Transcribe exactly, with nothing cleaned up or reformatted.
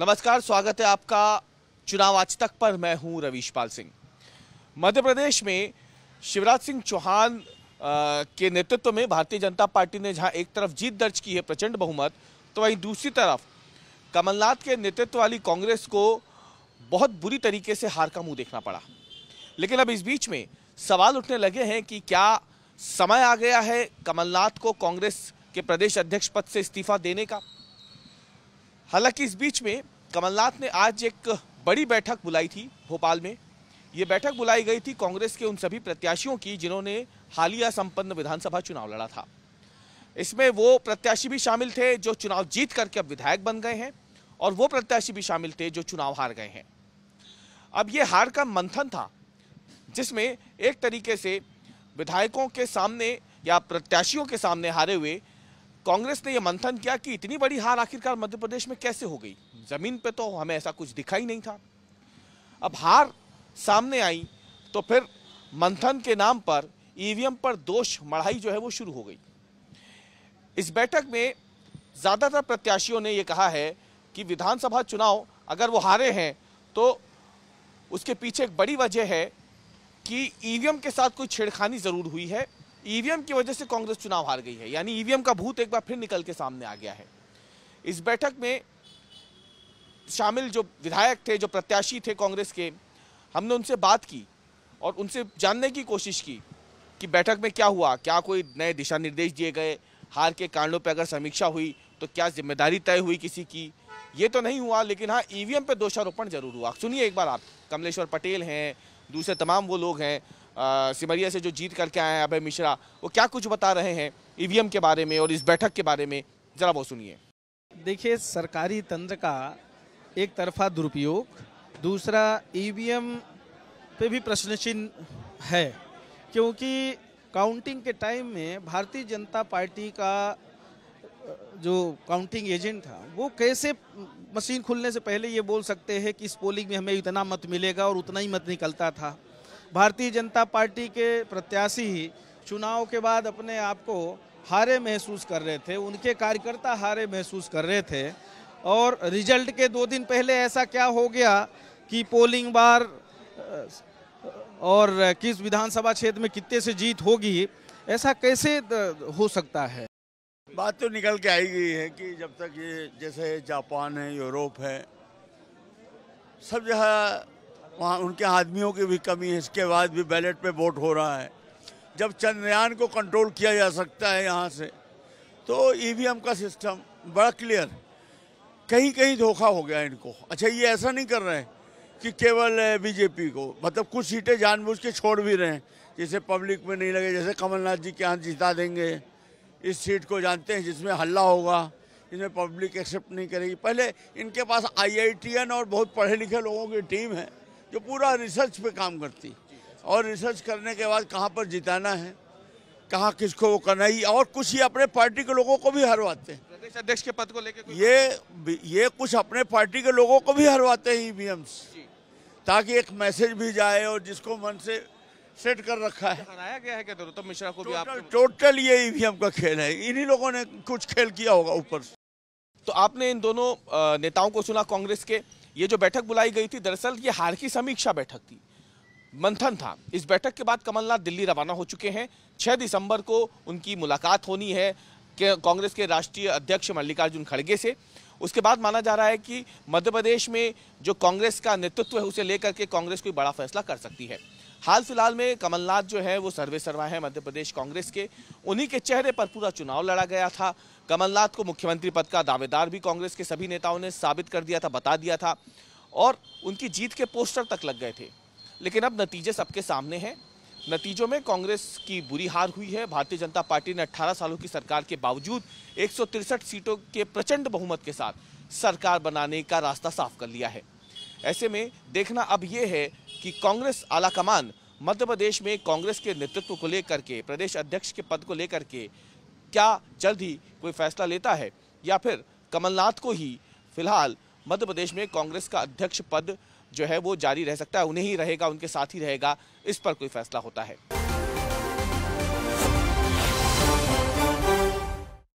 नमस्कार, स्वागत है आपका चुनाव आज तक पर। मैं हूं रवीश पाल सिंह। मध्य प्रदेश में शिवराज सिंह चौहान के नेतृत्व में भारतीय जनता पार्टी ने जहां एक तरफ जीत दर्ज की है प्रचंड बहुमत, तो वहीं दूसरी तरफ कमलनाथ के नेतृत्व वाली कांग्रेस को बहुत बुरी तरीके से हार का मुंह देखना पड़ा। लेकिन अब इस बीच में सवाल उठने लगे हैं कि क्या समय आ गया है कमलनाथ को कांग्रेस के प्रदेश अध्यक्ष पद से इस्तीफा देने का। हालांकि इस बीच में कमलनाथ ने आज एक बड़ी बैठक बुलाई थी भोपाल में। ये बैठक बुलाई गई थी कांग्रेस के उन सभी प्रत्याशियों की जिन्होंने हालिया संपन्न विधानसभा चुनाव लड़ा था। इसमें वो प्रत्याशी भी शामिल थे जो चुनाव जीत करके अब विधायक बन गए हैं, और वो प्रत्याशी भी शामिल थे जो चुनाव हार गए हैं। अब ये हार का मंथन था जिसमें एक तरीके से विधायकों के सामने या प्रत्याशियों के सामने हारे हुए कांग्रेस ने यह मंथन किया कि इतनी बड़ी हार आखिरकार मध्य प्रदेश में कैसे हो गई। जमीन पे तो हमें ऐसा कुछ दिखा ही नहीं था। अब हार सामने आई तो फिर मंथन के नाम पर ईवीएम पर दोष मढ़ाई जो है वो शुरू हो गई। इस बैठक में ज़्यादातर प्रत्याशियों ने यह कहा है कि विधानसभा चुनाव अगर वो हारे हैं तो उसके पीछे एक बड़ी वजह है कि ईवीएम के साथ कोई छेड़खानी जरूर हुई है, ईवीएम की वजह से कांग्रेस चुनाव हार गई है। यानी ईवीएम का भूत एक बार फिर निकल के सामने आ गया है। इस बैठक में शामिल जो विधायक थे, जो प्रत्याशी थे कांग्रेस के, हमने उनसे बात की और उनसे जानने की कोशिश की कि बैठक में क्या हुआ, क्या कोई नए दिशा निर्देश दिए गए, हार के कारणों पर अगर समीक्षा हुई तो क्या जिम्मेदारी तय हुई किसी की। ये तो नहीं हुआ, लेकिन हाँ, ईवीएम पर दोषारोपण जरूर हुआ। सुनिए एक बार आप। कमलेश्वर पटेल हैं, दूसरे तमाम वो लोग हैं सिमरिया से जो जीत करके आए हैं, अभय मिश्रा, वो क्या कुछ बता रहे हैं ईवीएम के बारे में और इस बैठक के बारे में, जरा वो सुनिए। देखिए, सरकारी तंत्र का एक तरफा दुरुपयोग, दूसरा ईवीएम पे भी प्रश्न चिन्ह है, क्योंकि काउंटिंग के टाइम में भारतीय जनता पार्टी का जो काउंटिंग एजेंट था वो कैसे मशीन खुलने से पहले ये बोल सकते हैं कि इस पोलिंग में हमें इतना मत मिलेगा, और उतना ही मत निकलता था। भारतीय जनता पार्टी के प्रत्याशी चुनाव के बाद अपने आप को हारे महसूस कर रहे थे, उनके कार्यकर्ता हारे महसूस कर रहे थे, और रिजल्ट के दो दिन पहले ऐसा क्या हो गया कि पोलिंग बार और किस विधानसभा क्षेत्र में कितने से जीत होगी, ऐसा कैसे हो सकता है। बात तो निकल के आई गई है कि जब तक ये जैसे जापान है, यूरोप है, सब जगह वहाँ उनके आदमियों की भी कमी है, इसके बाद भी बैलेट पे वोट हो रहा है। जब चंद्रयान को कंट्रोल किया जा सकता है यहाँ से, तो ईवीएम का सिस्टम बड़ा क्लियर, कहीं कहीं धोखा हो गया इनको। अच्छा, ये ऐसा नहीं कर रहे हैं कि केवल बीजेपी को, मतलब कुछ सीटें जानबूझ के छोड़ भी रहे हैं, जैसे पब्लिक में नहीं लगे, जैसे कमलनाथ जी के यहाँ जिता देंगे, इस सीट को जानते हैं जिसमें हल्ला होगा, जिसमें पब्लिक एक्सेप्ट नहीं करेगी। पहले इनके पास आईआईटीएन और बहुत पढ़े लिखे लोगों की टीम है जो पूरा रिसर्च पे काम करती, और रिसर्च करने के बाद कहाँ पर जिताना है, कहाँ किसको वो करना ही, और कुछ ही अपने पार्टी के लोगों को भी हरवाते हैं। प्रदेश अध्यक्ष के पद को लेकर ये ये कुछ अपने पार्टी के लोगों को भी हरवाते हैं ईवीएम, ताकि एक मैसेज भी जाए, और जिसको मन से सेट कर रखा है, हराया गया है क्या। तो मिश्रा को भी आपको टोटल ये ईवीएम का खेल है, इन्हीं लोगों ने कुछ खेल किया होगा ऊपर से। तो आपने इन दोनों नेताओं को सुना कांग्रेस के। ये जो बैठक बुलाई गई थी, दरअसल ये हार की समीक्षा बैठक थी, मंथन था। इस बैठक के बाद कमलनाथ दिल्ली रवाना हो चुके हैं। छह दिसंबर को उनकी मुलाकात होनी है कांग्रेस के राष्ट्रीय अध्यक्ष मल्लिकार्जुन खड़गे से। उसके बाद माना जा रहा है कि मध्य प्रदेश में जो कांग्रेस का नेतृत्व है उसे लेकर के कांग्रेस कोई बड़ा फैसला कर सकती है। हाल फिलहाल में कमलनाथ जो है वो सर्वे सर्वा है मध्य प्रदेश कांग्रेस के। उन्हीं के चेहरे पर पूरा चुनाव लड़ा गया था। कमलनाथ को मुख्यमंत्री पद का दावेदार भी कांग्रेस के सभी नेताओं ने साबित कर दिया था, बता दिया था, और उनकी जीत के पोस्टर तक लग गए थे। लेकिन अब नतीजे सबके सामने हैं। नतीजों में कांग्रेस की बुरी हार हुई है। भारतीय जनता पार्टी ने अट्ठारह सालों की सरकार के बावजूद एक सौ तिरसठ सीटों के प्रचंड बहुमत के साथ सरकार बनाने का रास्ता साफ कर लिया है। ऐसे में देखना अब ये है कि कांग्रेस आलाकमान मध्य प्रदेश में कांग्रेस के नेतृत्व को लेकर के, प्रदेश अध्यक्ष के पद को लेकर के क्या जल्द ही कोई फैसला लेता है, या फिर कमलनाथ को ही फिलहाल मध्य प्रदेश में कांग्रेस का अध्यक्ष पद जो है वो जारी रह सकता है, उन्हें ही रहेगा, उनके साथ ही रहेगा, इस पर कोई फैसला होता है।